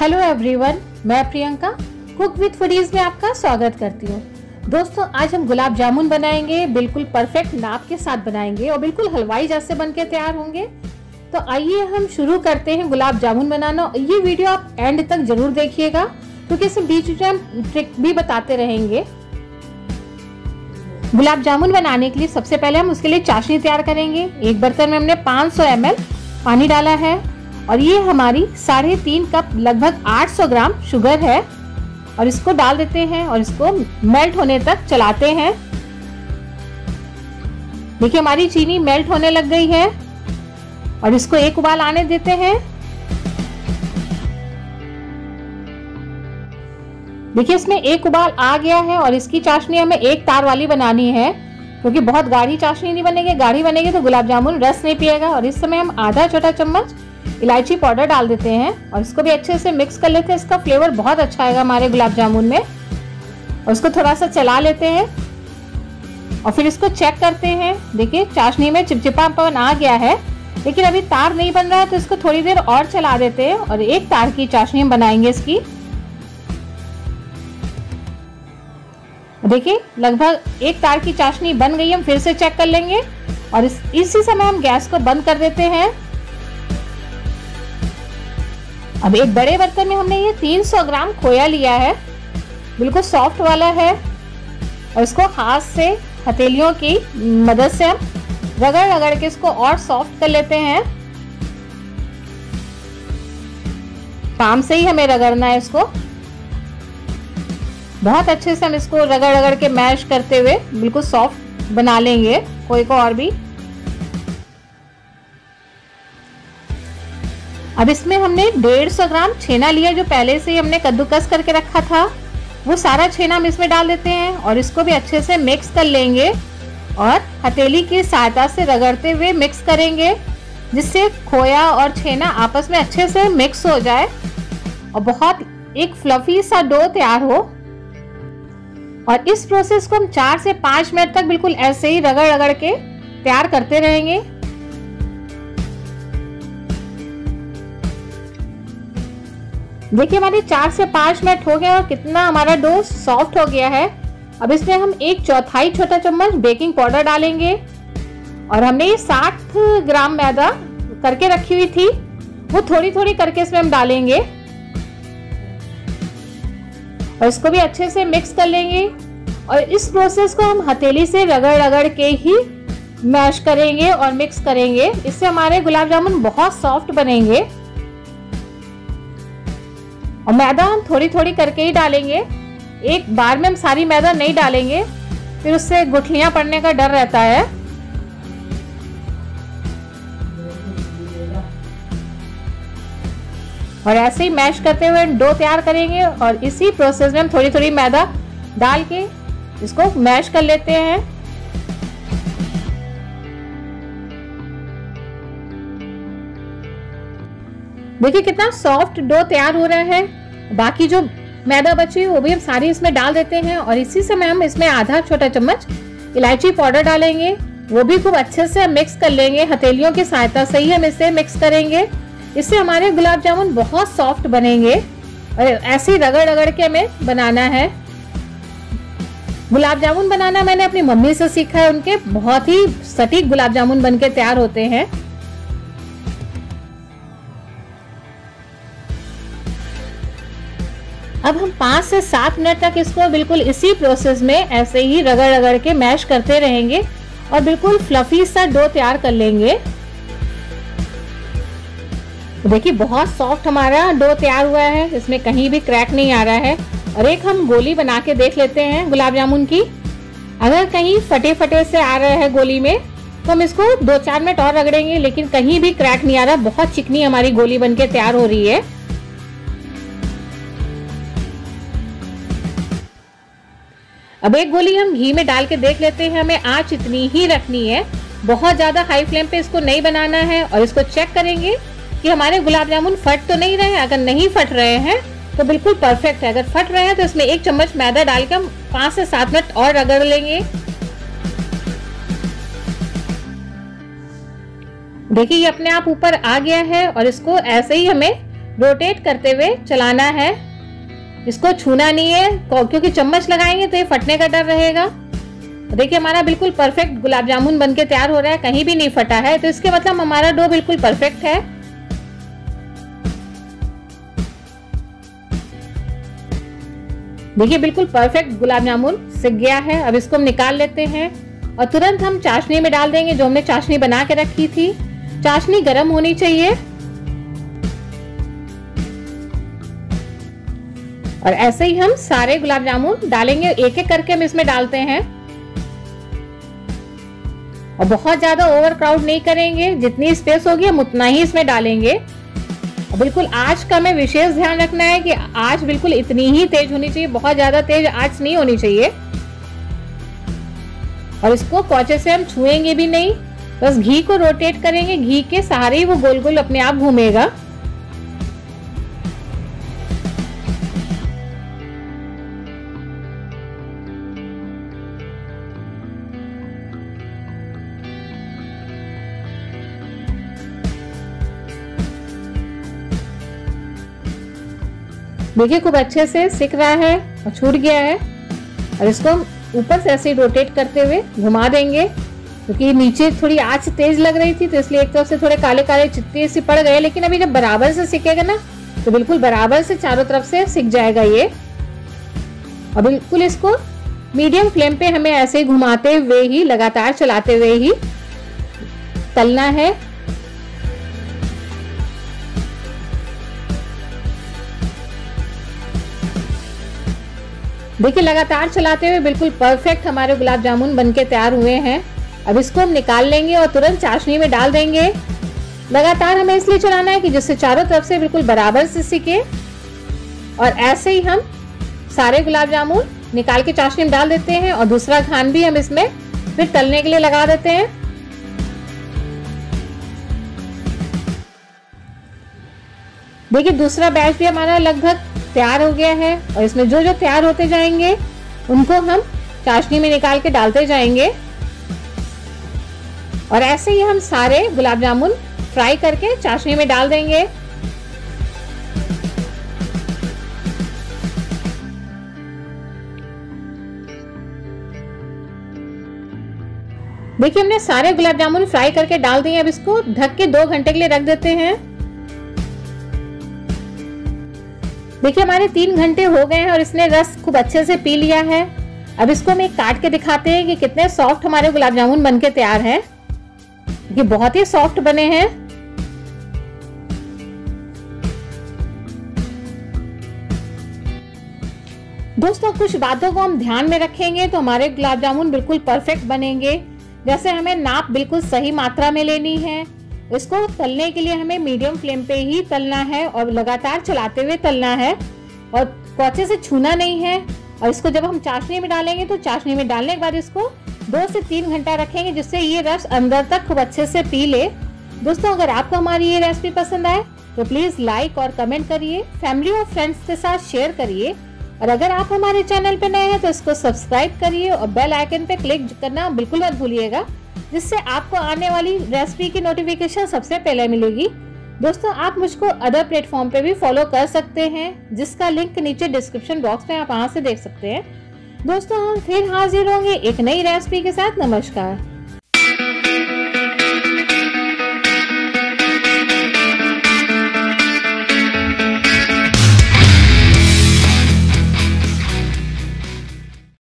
Hello everyone, मैं Priyanka cook with foodies में आपका स्वागत करती हूँ। दोस्तों, आज हम गुलाब जामुन बनाएंगे, बिल्कुल परफेक्ट नाप के साथ बनाएंगे और बिल्कुल हलवाई जैसे बनके तैयार होंगे। तो आइए हम शुरू करते हैं गुलाब जामुन बनाना। ये वीडियो आप एंड तक जरूर देखिएगा क्योंकि इसमें बीच में हम ट्रिक भी बताते रहेंगे। गुलाब जामुन बनाने के लिए सबसे पहले हम उसके लिए चाशनी तैयार करेंगे। एक बर्तन में हमने 500 ml पानी डाला है और ये हमारी 3.5 कप लगभग 800 ग्राम शुगर है और इसको डाल देते हैं और इसको मेल्ट होने तक चलाते हैं। देखिए हमारी चीनी मेल्ट होने लग गई है और इसको एक उबाल आने देते हैं। देखिए इसमें एक उबाल आ गया है और इसकी चाशनी हमें एक तार वाली बनानी है क्योंकि बहुत गाढ़ी चाशनी नहीं बनेगी। गाढ़ी बनेगी तो गुलाब जामुन रस नहीं पिएगा। और इस समय हम आधा छोटा चम्मच इलायची पाउडर डाल देते हैं और इसको भी अच्छे से मिक्स कर लेते हैं। इसका फ्लेवर बहुत अच्छा आएगा हमारे गुलाब जामुन में। और इसको थोड़ा सा चला लेते हैं और फिर इसको चेक करते हैं। देखिए चाशनी में चिपचिपापन आ गया है लेकिन अभी तार नहीं बन रहा है तो इसको थोड़ी देर और चला देते हैं और एक तार की चाशनी बनाएंगे इसकी। देखिए लगभग एक तार की चाशनी बन गई। हम फिर से चेक कर लेंगे और इसी समय हम गैस को बंद कर देते हैं। अब एक बड़े बर्तन में हमने ये 300 ग्राम खोया लिया है, बिल्कुल सॉफ्ट वाला है और इसको हाथ से हथेलियों की मदद से हम रगड़ रगड़ के इसको और सॉफ्ट कर लेते हैं। पाम से ही हमें रगड़ना है इसको। बहुत अच्छे से हम इसको रगड़ रगड़ के मैश करते हुए बिल्कुल सॉफ्ट बना लेंगे खोए को और भी। अब इसमें हमने 150 ग्राम छेना लिया जो पहले से ही हमने कद्दूकस करके रखा था, वो सारा छेना हम इसमें डाल देते हैं और इसको भी अच्छे से मिक्स कर लेंगे और हथेली की सहायता से रगड़ते हुए मिक्स करेंगे जिससे खोया और छेना आपस में अच्छे से मिक्स हो जाए और बहुत एक फ्लफी सा डो तैयार हो। और इस प्रोसेस को हम 4 से 5 मिनट तक बिल्कुल ऐसे ही रगड़ रगड़ के तैयार करते रहेंगे। देखिए हमारे 4 से 5 मिनट हो गए और कितना हमारा डो सॉफ्ट हो गया है। अब इसमें हम 1/4 छोटा चम्मच बेकिंग पाउडर डालेंगे और हमने ये 60 ग्राम मैदा करके रखी हुई थी, वो थोड़ी थोड़ी करके इसमें हम डालेंगे और इसको भी अच्छे से मिक्स कर लेंगे। और इस प्रोसेस को हम हथेली से रगड़ रगड़ के ही मैश करेंगे और मिक्स करेंगे। इससे हमारे गुलाब जामुन बहुत सॉफ्ट बनेंगे। और मैदा हम थोड़ी थोड़ी करके ही डालेंगे, एक बार में हम सारी मैदा नहीं डालेंगे, फिर उससे गुठलियां पड़ने का डर रहता है। और ऐसे ही मैश करते हुए डो तैयार करेंगे और इसी प्रोसेस में हम थोड़ी थोड़ी मैदा डाल के इसको मैश कर लेते हैं। देखिए कितना सॉफ्ट डो तैयार हो रहा है। बाकी जो मैदा बची वो भी हम सारी इसमें डाल देते हैं और इसी समय हम इसमें आधा छोटा चम्मच इलायची पाउडर डालेंगे, वो भी खूब अच्छे से हम मिक्स कर लेंगे। हथेलियों की सहायता से ही हम इसे मिक्स करेंगे। इससे हमारे गुलाब जामुन बहुत सॉफ्ट बनेंगे और ऐसे ही रगड़ रगड़ के हमें बनाना है। गुलाब जामुन बनाना मैंने अपनी मम्मी से सीखा है, उनके बहुत ही सटीक गुलाब जामुन बन के तैयार होते हैं। अब हम 5 से 7 मिनट तक इसको बिल्कुल इसी प्रोसेस में ऐसे ही रगड़ रगड़ के मैश करते रहेंगे और बिल्कुल फ्लफी सा डो तैयार कर लेंगे। देखिए बहुत सॉफ्ट हमारा डो तैयार हुआ है, इसमें कहीं भी क्रैक नहीं आ रहा है। और एक हम गोली बना के देख लेते हैं गुलाब जामुन की। अगर कहीं फटे फटे से आ रहा है गोली में तो हम इसको 2-4 मिनट और रगड़ेंगे, लेकिन कहीं भी क्रैक नहीं आ रहा। बहुत चिकनी हमारी गोली बन के तैयार हो रही है। अब एक गोली हम घी में डाल के देख लेते हैं। हमें आंच इतनी ही रखनी है, बहुत ज़्यादा हाई फ्लेम पे इसको नहीं बनाना है। और इसको चेक करेंगे कि हमारे गुलाब जामुन फट तो नहीं रहे। अगर नहीं फट रहे हैं तो बिल्कुल परफेक्ट है। अगर फट रहे हैं तो इसमें 1 चम्मच मैदा डाल के हम 5 से 7 मिनट और रगड़ लेंगे। देखिए ये अपने आप ऊपर आ गया है और इसको ऐसे ही हमें रोटेट करते हुए चलाना है। इसको छूना नहीं है क्योंकि चम्मच लगाएंगे तो ये फटने का डर रहेगा। देखिए हमारा बिल्कुल परफेक्ट गुलाब जामुन बनके तैयार हो रहा है, कहीं भी नहीं फटा है, तो इसके मतलब हमारा डो बिल्कुल परफेक्ट है। देखिए बिल्कुल परफेक्ट गुलाब जामुन सिक गया है। अब इसको हम निकाल लेते हैं और तुरंत हम चाशनी में डाल देंगे जो हमने चाशनी बना के रखी थी। चाशनी गर्म होनी चाहिए और ऐसे ही हम सारे गुलाब जामुन डालेंगे, एक एक करके हम इसमें डालते हैं। और बहुत ज़्यादा ओवर क्राउड नहीं करेंगे, जितनी स्पेस होगी हम उतना ही इसमें डालेंगे। और बिल्कुल आँच का हमें विशेष ध्यान रखना है कि आँच बिल्कुल इतनी ही तेज होनी चाहिए, बहुत ज़्यादा तेज आँच नहीं होनी चाहिए। और इसको कौचे से हम छुएंगे भी नहीं, बस घी को रोटेट करेंगे, घी के सहारे ही वो गोल गोल अपने आप घूमेगा। देखिए खूब अच्छे से सिक रहा है और छूट गया है। और इसको हम ऊपर से ऐसे रोटेट करते हुए घुमा देंगे, क्योंकि नीचे थोड़ी आँच तेज लग रही थी तो इसलिए एक तरफ से थोड़े काले काले चित्ते से पड़ गए, लेकिन अभी जब बराबर से सिकेगा ना तो बिल्कुल बराबर से चारों तरफ से सिक जाएगा ये। और बिल्कुल इसको मीडियम फ्लेम पे हमें ऐसे घुमाते हुए ही, लगातार चलाते हुए ही तलना है। देखिए लगातार चलाते हुए बिल्कुल परफेक्ट हमारे गुलाब जामुन बनके तैयार हुए हैं। अब इसको हम निकाल लेंगे और तुरंत चाशनी में डाल देंगे। लगातार हमें इसलिए चलाना है कि जिससे चारों तरफ से बिल्कुल बराबर से सिके। और ऐसे ही हम सारे गुलाब जामुन निकाल के चाशनी में डाल देते हैं और दूसरा खान भी हम इसमें फिर तलने के लिए लगा देते हैं। देखिए दूसरा बैच भी हमारा लगभग तैयार हो गया है और इसमें जो जो तैयार होते जाएंगे उनको हम चाशनी में निकाल के डालते जाएंगे। और ऐसे ही हम सारे गुलाब जामुन फ्राई करके चाशनी में डाल देंगे। देखिए हमने सारे गुलाब जामुन फ्राई करके डाल दिए। अब इसको ढक के 2 घंटे के लिए रख देते हैं। देखिए हमारे 3 घंटे हो गए हैं और इसने रस खूब अच्छे से पी लिया है। अब इसको हम एक काट के दिखाते हैं कि कितने सॉफ्ट हमारे गुलाब जामुन बनके तैयार हैं। ये बहुत ही सॉफ्ट बने हैं। दोस्तों कुछ बातों को हम ध्यान में रखेंगे तो हमारे गुलाब जामुन बिल्कुल परफेक्ट बनेंगे। जैसे हमें नाप बिल्कुल सही मात्रा में लेनी है। इसको तलने के लिए हमें मीडियम फ्लेम पे ही तलना है और लगातार चलाते हुए तलना है और कौचे से छूना नहीं है। और इसको जब हम चाशनी में डालेंगे तो चाशनी में डालने के बाद इसको 2 से 3 घंटा रखेंगे, जिससे ये रस अंदर तक खूब अच्छे से पी ले। दोस्तों अगर आपको हमारी ये रेसिपी पसंद आए तो प्लीज़ लाइक और कमेंट करिए, फैमिली और फ्रेंड्स के साथ शेयर करिए। और अगर आप हमारे चैनल पर नए हैं तो इसको सब्सक्राइब करिए और बेल आइकन पर क्लिक करना बिल्कुल मत भूलिएगा, जिससे आपको आने वाली रेसिपी की नोटिफिकेशन सबसे पहले मिलेगी। दोस्तों आप मुझको अदर प्लेटफॉर्म पे भी फॉलो कर सकते हैं, जिसका लिंक नीचे डिस्क्रिप्शन बॉक्स में आप वहाँ से देख सकते हैं। दोस्तों हम फिर हाजिर होंगे एक नई रेसिपी के साथ। नमस्कार।